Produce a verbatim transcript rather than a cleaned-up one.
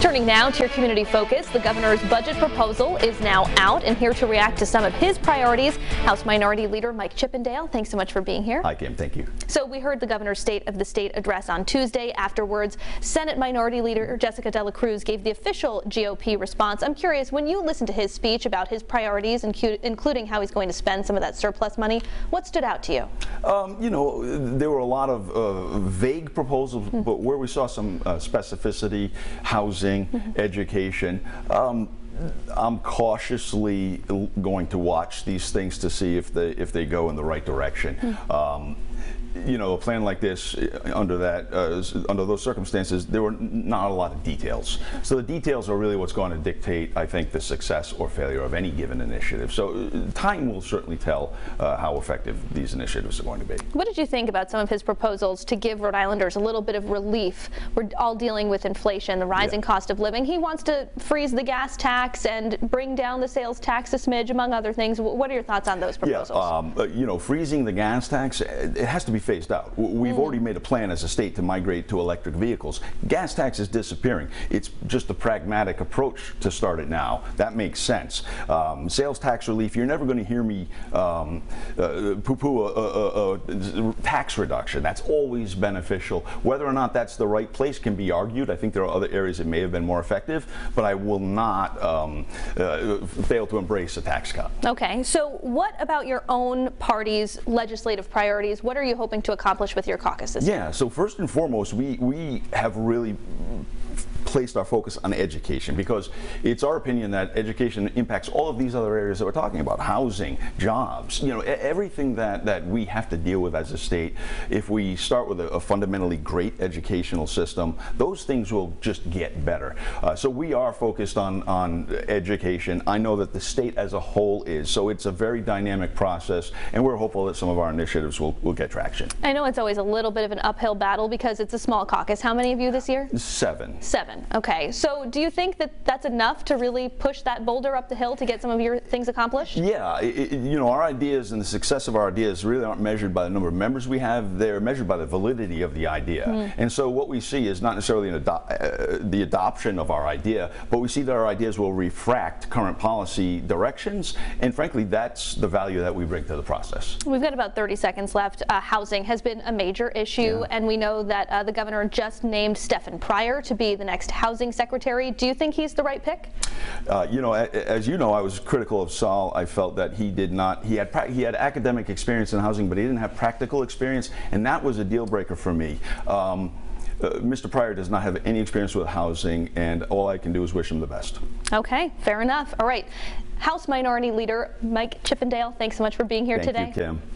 Turning now to your community focus, the governor's budget proposal is now out, and here to react to some of his priorities, House Minority Leader Mike Chippendale. Thanks so much for being here. Hi, Kim. Thank you. So we heard the governor's State of the State address on Tuesday. Afterwards, Senate Minority Leader Jessica Dela Cruz gave the official G O P response. I'm curious, when you listened to his speech about his priorities, including how he's going to spend some of that surplus money, what stood out to you? Um, you know, there were a lot of uh, vague proposals, mm-hmm. but where we saw some uh, specificity, housing, Mm-hmm. education. Um, I'm cautiously going to watch these things to see if they if they go in the right direction. Mm-hmm. um, you know, a plan like this, under that, uh, under those circumstances, there were not a lot of details. So the details are really what's going to dictate, I think, the success or failure of any given initiative. So time will certainly tell uh, how effective these initiatives are going to be. What did you think about some of his proposals to give Rhode Islanders a little bit of relief? We're all dealing with inflation, the rising yeah. cost of living. He wants to freeze the gas tax and bring down the sales tax a smidge, among other things. What are your thoughts on those proposals? Yeah, um, you know, freezing the gas tax, it has to be phased out. We've mm. already made a plan as a state to migrate to electric vehicles. Gas tax is disappearing. It's just a pragmatic approach to start it now. That makes sense. Um, sales tax relief, you're never going to hear me um, uh, poo-poo a, a, a, a tax reduction. That's always beneficial. Whether or not that's the right place can be argued. I think there are other areas that may have been more effective, but I will not um, uh, fail to embrace a tax cut. Okay, so what about your own party's legislative priorities? What are you hoping to accomplish with your caucuses? Yeah, so first and foremost, we, we have really placed our focus on education, because it's our opinion that education impacts all of these other areas that we're talking about: housing, jobs, you know, everything that that we have to deal with as a state. If we start with a, a fundamentally great educational system, those things will just get better. Uh, so we are focused on on education. I know that the state as a whole is, so it's a very dynamic process, and we're hopeful that some of our initiatives will, will get traction. I know it's always a little bit of an uphill battle because it's a small caucus. How many of you this year? Seven. Seven. Okay, so do you think that that's enough to really push that boulder up the hill to get some of your things accomplished? Yeah, it, you know, our ideas and the success of our ideas really aren't measured by the number of members we have. They're measured by the validity of the idea. Mm. And so what we see is not necessarily an ado uh, the adoption of our idea, but we see that our ideas will refract current policy directions, and frankly, that's the value that we bring to the process. We've got about thirty seconds left. Uh, housing has been a major issue, yeah. and we know that uh, the governor just named Stephen Pryor to be the next housing secretary. Do you think he's the right pick? Uh, you know, as you know, I was critical of Saul. I felt that he did not, he had he had academic experience in housing, but he didn't have practical experience, and that was a deal breaker for me. Um, Uh, Mister Pryor does not have any experience with housing, and all I can do is wish him the best. Okay, fair enough. All right. House Minority Leader Mike Chippendale, thanks so much for being here Thank today. Thank you, Kim.